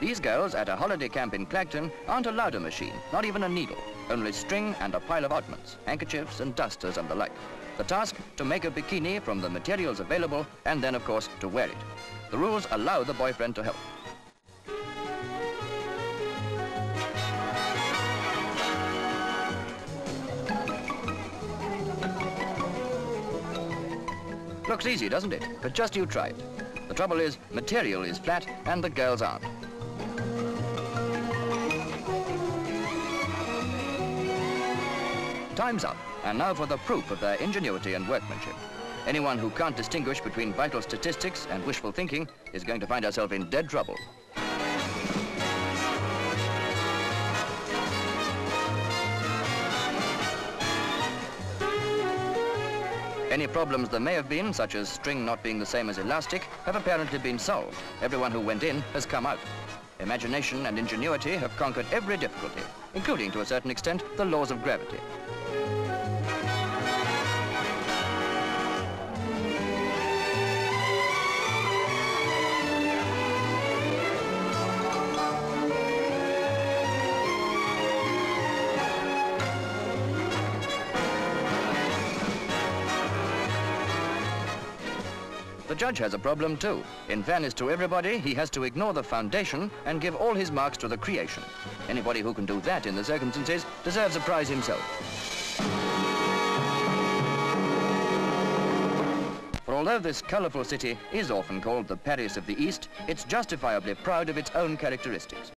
These girls at a holiday camp in Clacton aren't allowed a machine, not even a needle, only string and a pile of oddments, handkerchiefs and dusters and the like. The task, to make a bikini from the materials available and then, of course, to wear it. The rules allow the boyfriend to help. Looks easy, doesn't it? But just you try it. The trouble is, material is flat and the girls aren't. Time's up, and now for the proof of their ingenuity and workmanship. Anyone who can't distinguish between vital statistics and wishful thinking is going to find herself in dead trouble. Any problems there may have been, such as string not being the same as elastic, have apparently been solved. Everyone who went in has come out. Imagination and ingenuity have conquered every difficulty, including, to a certain extent, the laws of gravity. The judge has a problem too. In fairness to everybody, he has to ignore the foundation and give all his marks to the creation. Anybody who can do that in the circumstances deserves a prize himself. For although this colorful city is often called the Paris of the East, it's justifiably proud of its own characteristics.